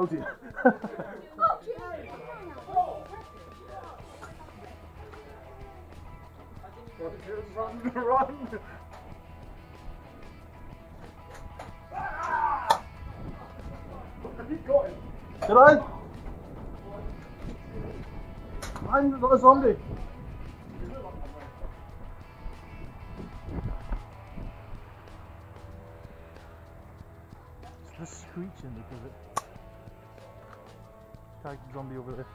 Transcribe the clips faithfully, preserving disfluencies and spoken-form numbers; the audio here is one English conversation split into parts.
Oh dear. Run, run! Ah! Have you got him? Did I? I'm not a zombie. It's just screeching because it tagged the zombie over there.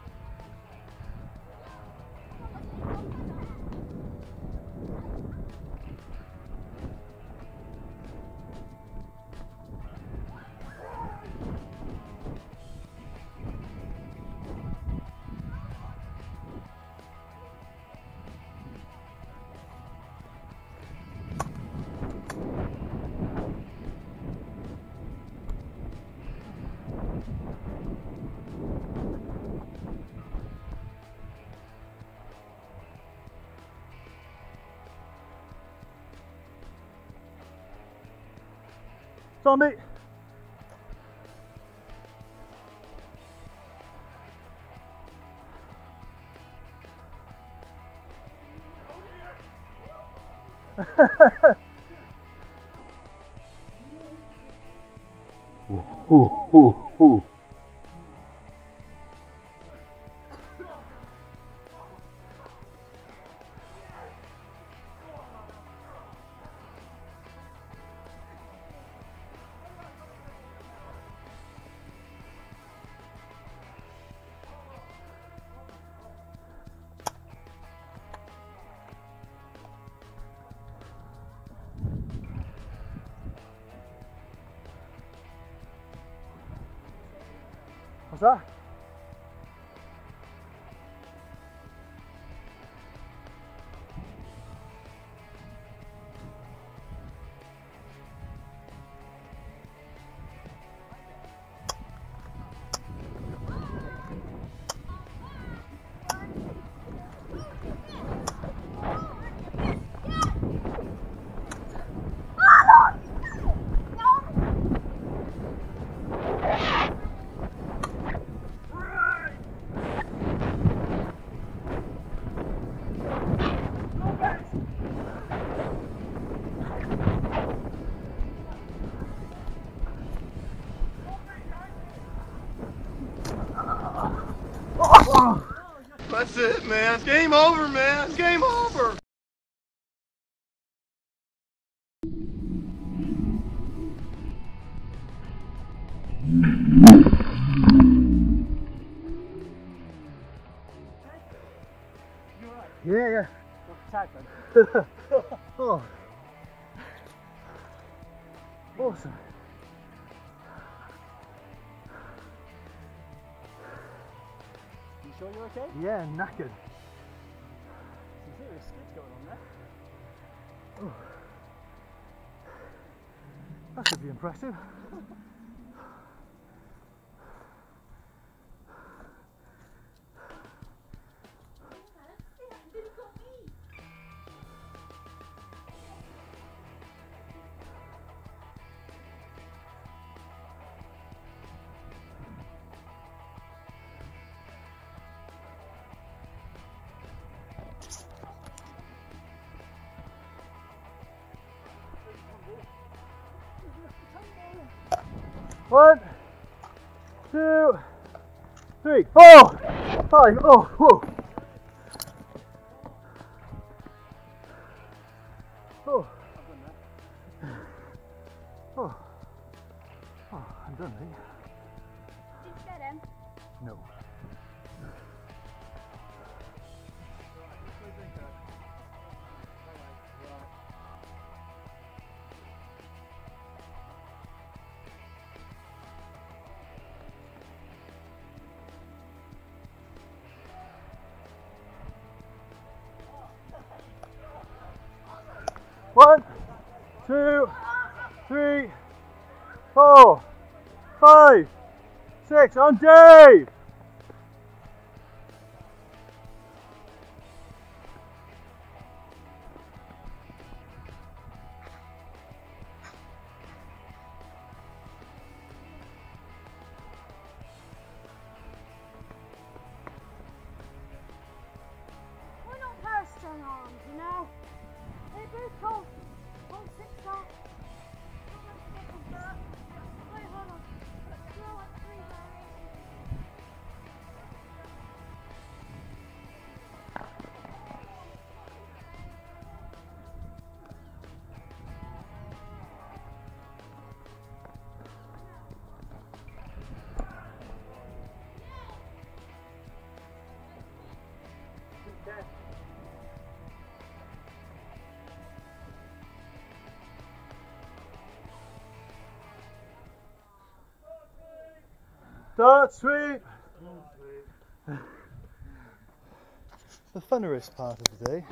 Zombie! Ooh, ooh, ooh, ooh. What's that? That's it, man. It's game over, man. It's game over. Yeah, yeah. Oh. Awesome. Sure you're okay? Yeah, knackered. Some serious skids going on there. Oh. That should be impressive. One, two, three, four, five, oh, whoa. Oh. Oh. Oh, I'm done, eh? Did you get him? No. One, two, three, four, five, six, on Dave! Dirt sweep! The funnerest part of the day.